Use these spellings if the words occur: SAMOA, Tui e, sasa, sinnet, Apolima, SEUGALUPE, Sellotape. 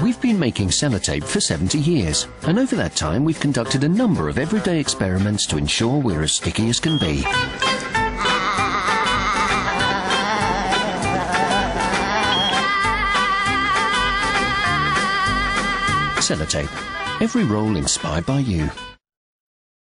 We've been making sellotape for 70 years, and over that time we've conducted a number of everyday experiments to ensure we're as sticky as can be. Sellotape. Every roll inspired by you.